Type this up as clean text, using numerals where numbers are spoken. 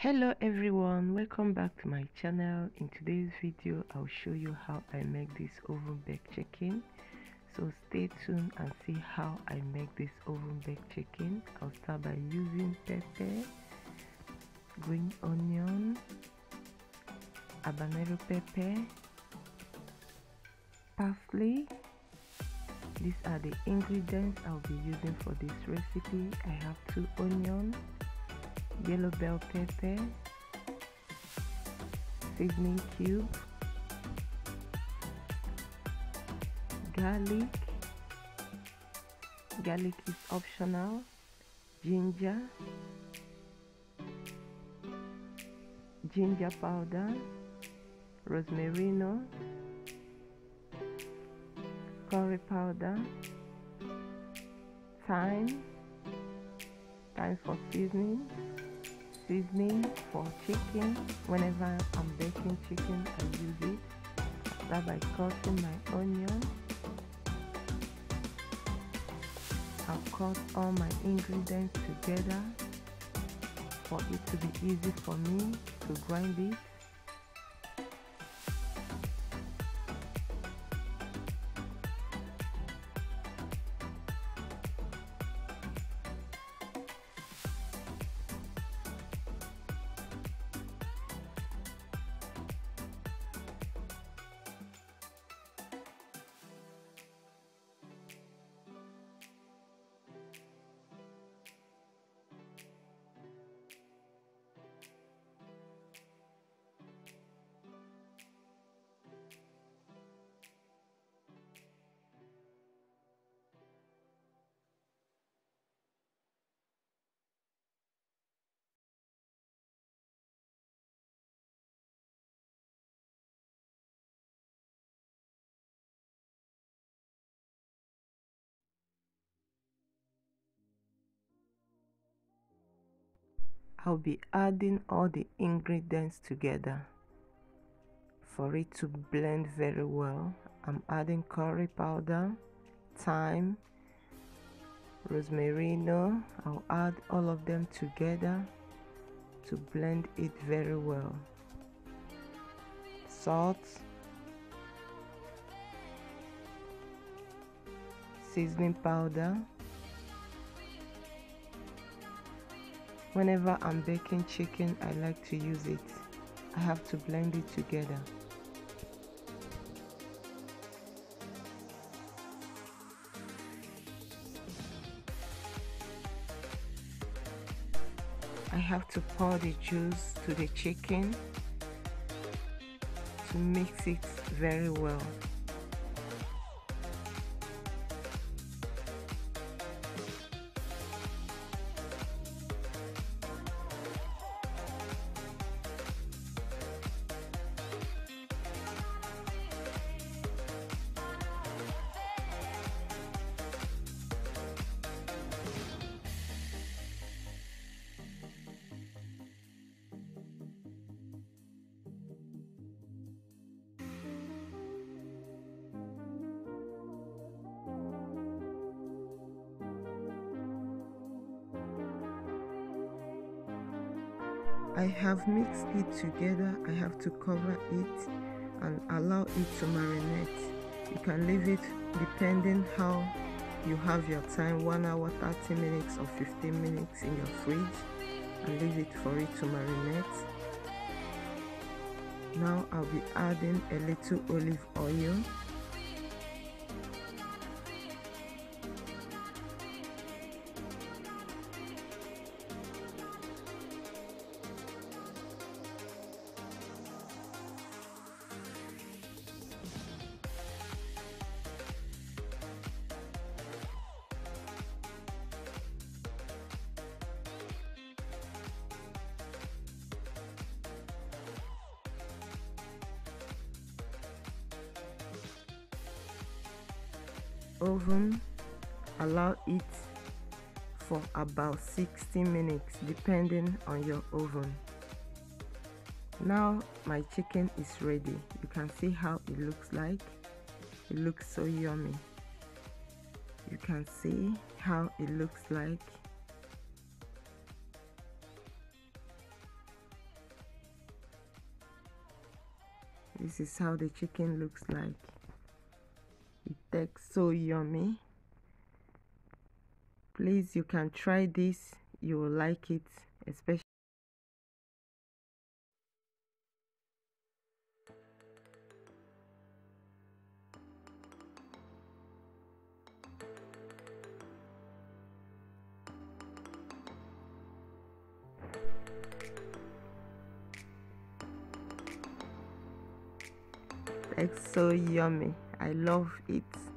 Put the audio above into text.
Hello everyone, welcome back to my channel. In today's video I'll show you how I make this oven baked chicken, so stay tuned and see how I make this oven baked chicken. I'll start by using pepper, green onion, habanero pepper, parsley. These are the ingredients I'll be using for this recipe. I have 2 onions, yellow bell pepper, seasoning cube, garlic is optional, ginger powder, rosemary nut, curry powder, thyme for seasoning for chicken. Whenever I'm baking chicken, I use it. Start by cutting my onion. I've cut all my ingredients together for it to be easy for me to grind it. I'll be adding all the ingredients together for it to blend very well. I'm adding curry powder, thyme, rosemary nut. I'll add all of them together to blend it very well. Salt, seasoning powder. Whenever I'm baking chicken, I like to use it. I have to blend it together. I have to pour the juice to the chicken to mix it very well. I have mixed it together. I have to cover it and allow it to marinate. You can leave it depending how you have your time, 1 hour, 30 minutes or 15 minutes in your fridge, and leave it for it to marinate. Now I'll be adding a little olive oil. Oven, allow it for about 60 minutes depending on your oven. Now my chicken is ready. You can see how it looks like. It looks so yummy. You can see how it looks like. This is how the chicken looks like. It tastes so yummy. Please, you can try this. You will like it, especially. It's so yummy. I love it.